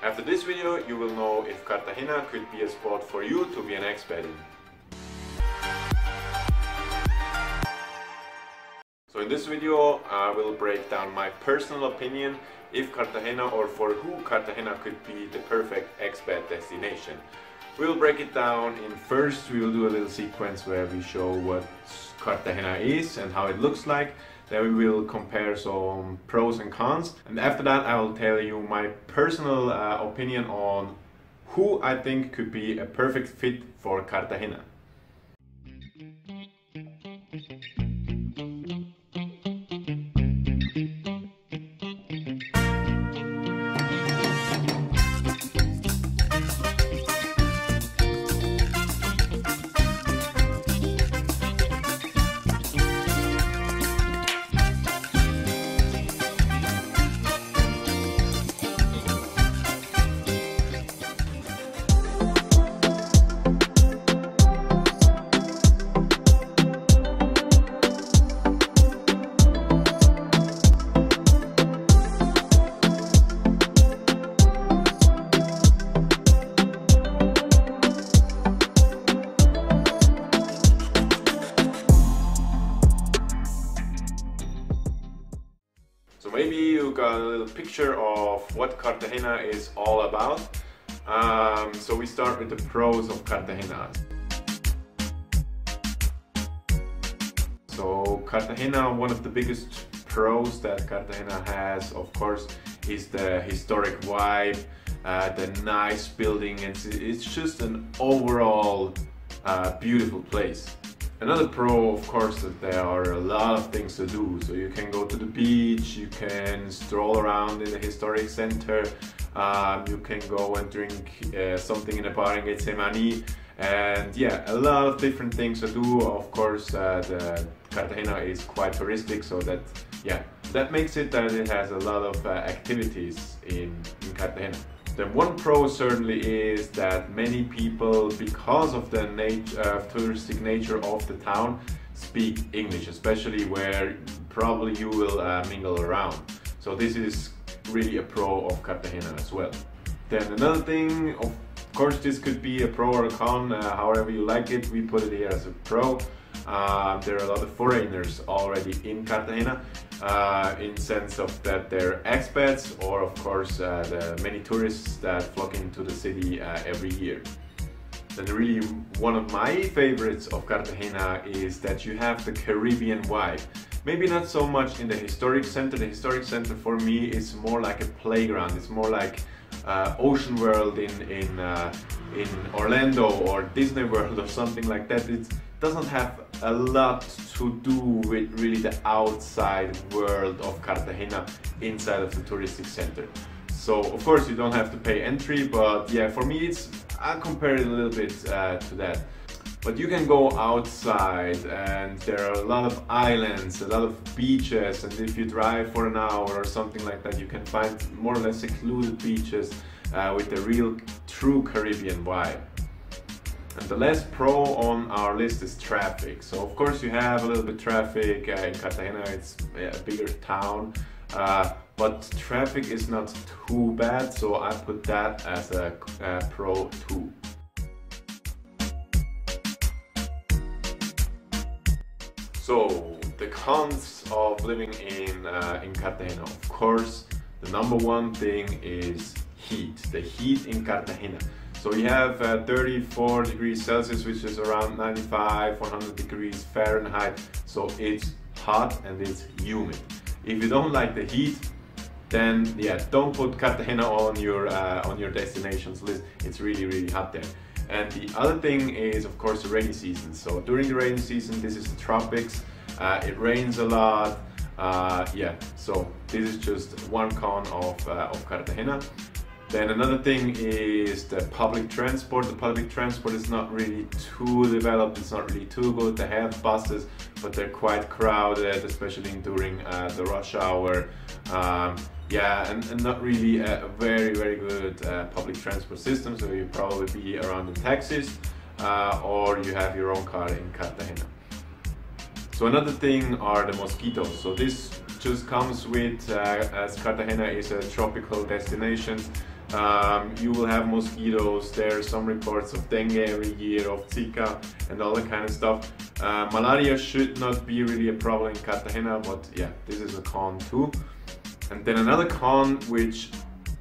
After this video, you will know if Cartagena could be a spot for you to be an expat in. So in this video, I will break down my personal opinion if Cartagena or for who Cartagena could be the perfect expat destination. We'll break it down in first, we will do a little sequence where we show what Cartagena is and how it looks like. Then we will compare some pros and cons. And after that, I will tell you my personal opinion on who I think could be a perfect fit for Cartagena. A little picture of what Cartagena is all about. So we start with the pros of Cartagena. So Cartagena, one of the biggest pros that Cartagena has, of course, is the historic vibe, the nice building, and it's just an overall beautiful place. Another pro, of course, that there are a lot of things to do. So you can go to the beach, you can stroll around in the historic center, you can go and drink something in a bar in Gethsemane, and yeah, a lot of different things to do. Of course, the Cartagena is quite touristic, so that, yeah, that makes it that it has a lot of activities in Cartagena. The one pro certainly is that many people, because of the touristic nature of the town, speak English, especially where probably you will mingle around. So this is really a pro of Cartagena as well. Then another thing, of course this could be a pro or a con, however you like it, we put it here as a pro. There are a lot of foreigners already in Cartagena, in sense of that they're expats or of course the many tourists that flock into the city every year. And really one of my favorites of Cartagena is that you have the Caribbean vibe. Maybe not so much in the historic center. The historic center for me is more like a playground. It's more like Ocean World in Orlando or Disney World or something like that. It doesn't have a lot to do with really the outside world of Cartagena inside of the touristic center. So of course you don't have to pay entry, but yeah, for me it's, I'll compare it a little bit to that. But you can go outside and there are a lot of islands, a lot of beaches, and if you drive for an hour or something like that, you can find more or less secluded beaches with a real true Caribbean vibe. And the last pro on our list is traffic. So of course you have a little bit of traffic in Cartagena, it's a bigger town, but traffic is not too bad, so I put that as a pro too. So the cons of living in Cartagena, of course, the number one thing is heat, the heat in Cartagena. So you have 34 degrees Celsius, which is around 95, 100 degrees Fahrenheit. So it's hot and it's humid. If you don't like the heat, then yeah, don't put Cartagena on your destinations list. It's really, really hot there. And the other thing is, of course, the rainy season. So during the rainy season, this is the tropics. It rains a lot. Yeah, so this is just one con of Cartagena. Then another thing is the public transport. The public transport is not really too developed, it's not really too good. They have buses, but they're quite crowded, especially during the rush hour. Yeah, and not really a very, very good public transport system, so you probably be around in taxis or you have your own car in Cartagena. So another thing are the mosquitoes. So this just comes with, as Cartagena is a tropical destination, You will have mosquitoes. There are some reports of dengue every year, of Zika and all that kind of stuff. Malaria should not be really a problem in Cartagena, but yeah, this is a con too. And then another con which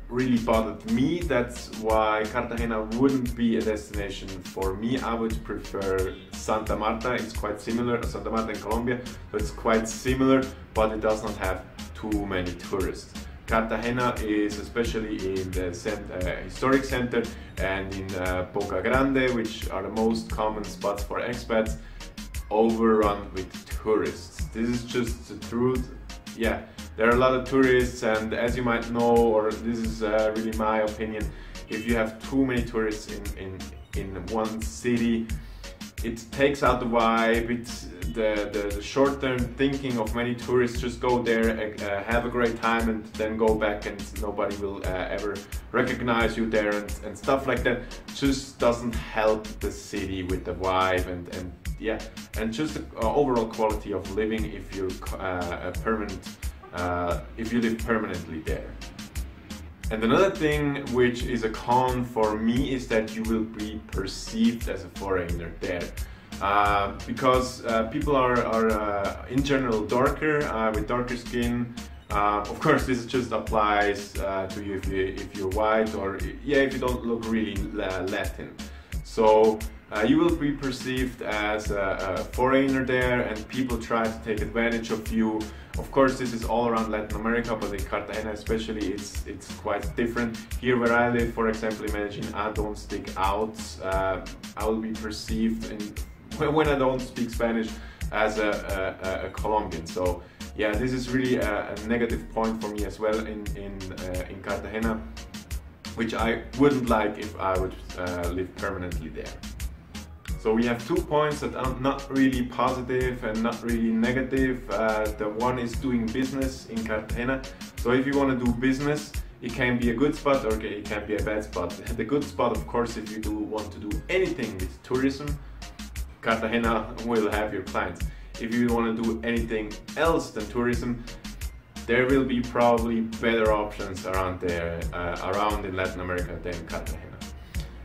really bothered me, that's why Cartagena wouldn't be a destination for me. I would prefer Santa Marta. It's quite similar, Santa Marta in Colombia, but it's quite similar, but it does not have too many tourists. Cartagena is, especially in the historic center and in Boca Grande, which are the most common spots for expats, overrun with tourists. This is just the truth. Yeah, there are a lot of tourists, and as you might know, or this is really my opinion, if you have too many tourists in one city, it takes out the vibe. It's the short-term thinking of many tourists. Just go there, have a great time, and then go back, and nobody will ever recognize you there, and stuff like that. Just doesn't help the city with the vibe, and yeah, and just the overall quality of living if you're if you live permanently there. And another thing which is a con for me is that you will be perceived as a foreigner there. Because people are in general darker, with darker skin. Of course this just applies to you if you're white, or yeah, if you don't look really Latin. So you will be perceived as a foreigner there, and people try to take advantage of you. Of course, this is all around Latin America, but in Cartagena especially, it's quite different. Here where I live, for example, in Medellin, I don't stick out. I will be perceived, when I don't speak Spanish, as a Colombian. So yeah, this is really a negative point for me as well in Cartagena, which I wouldn't like if I would live permanently there. So we have 2 points that are not really positive and not really negative. The one is doing business in Cartagena. So if you want to do business, it can be a good spot or it can be a bad spot. The good spot, of course, if you do want to do anything with tourism, Cartagena will have your clients. If you want to do anything else than tourism, there will be probably better options around there, around in Latin America than Cartagena.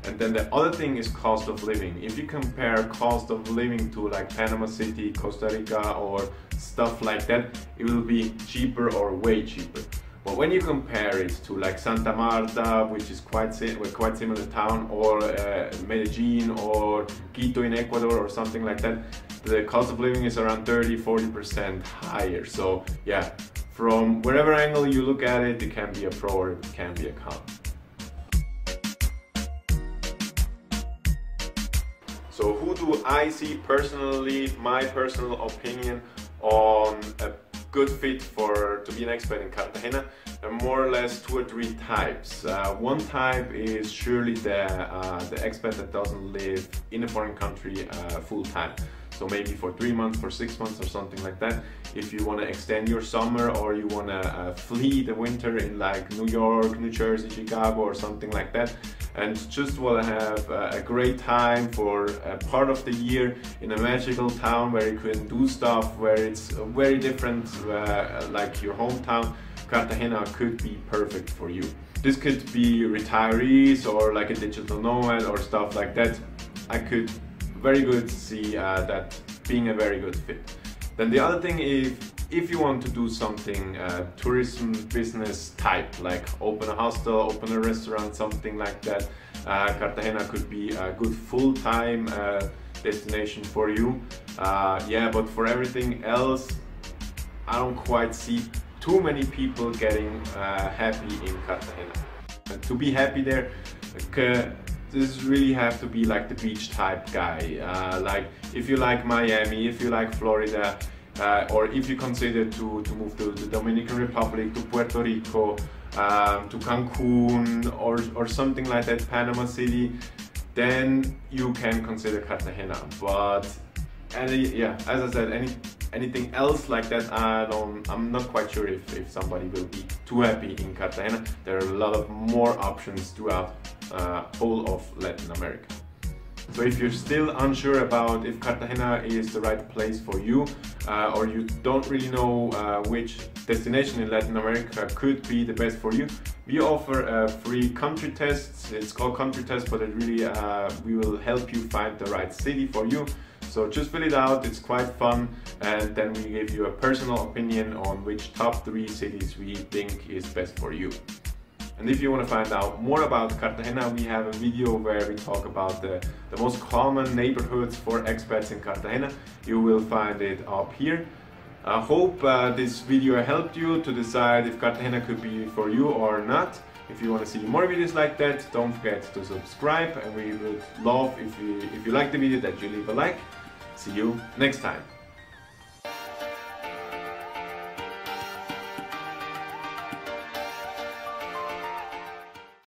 And then the other thing is cost of living. If you compare cost of living to like Panama City, Costa Rica, or stuff like that, it will be cheaper or way cheaper. But when you compare it to like Santa Marta, which is quite similar town, or Medellin or Quito in Ecuador or something like that, the cost of living is around 30–40% higher. So yeah, from wherever angle you look at it, it can be a pro or it can be a con. So who do I see personally, my personal opinion on a good fit to be an expat in Cartagena? There are more or less 2 or 3 types. One type is surely the expat that doesn't live in a foreign country full time. So maybe for 3 months, for 6 months or something like that. If you want to extend your summer, or you want to flee the winter in like New York, New Jersey, Chicago or something like that, and just want to have a great time for a part of the year in a magical town where you can do stuff, where it's very different like your hometown, Cartagena could be perfect for you. This could be retirees or like a digital nomad or stuff like that. I could very good to see that being a very good fit. Then the other thing is, if you want to do something tourism business type, like open a hostel, open a restaurant, something like that, Cartagena could be a good full-time destination for you. Yeah, but for everything else, I don't quite see too many people getting happy in Cartagena. And to be happy there, this really have to be like the beach type guy, like if you like Miami, if you like Florida, or if you consider to move to the Dominican Republic, to Puerto Rico, to Cancun or something like that, Panama City, then you can consider Cartagena. But yeah, as I said, anything else like that, I'm not quite sure if somebody will be too happy in Cartagena. There are a lot of more options throughout all of Latin America. So if you're still unsure about if Cartagena is the right place for you, or you don't really know which destination in Latin America could be the best for you, we offer free country tests. It's called country tests, but it really we will help you find the right city for you. So just fill it out, it's quite fun, and then we give you a personal opinion on which top 3 cities we think is best for you. And if you want to find out more about Cartagena, we have a video where we talk about the most common neighborhoods for expats in Cartagena. You will find it up here. I hope this video helped you to decide if Cartagena could be for you or not. If you want to see more videos like that, don't forget to subscribe, and we would love if you like the video that you leave a like. See you next time.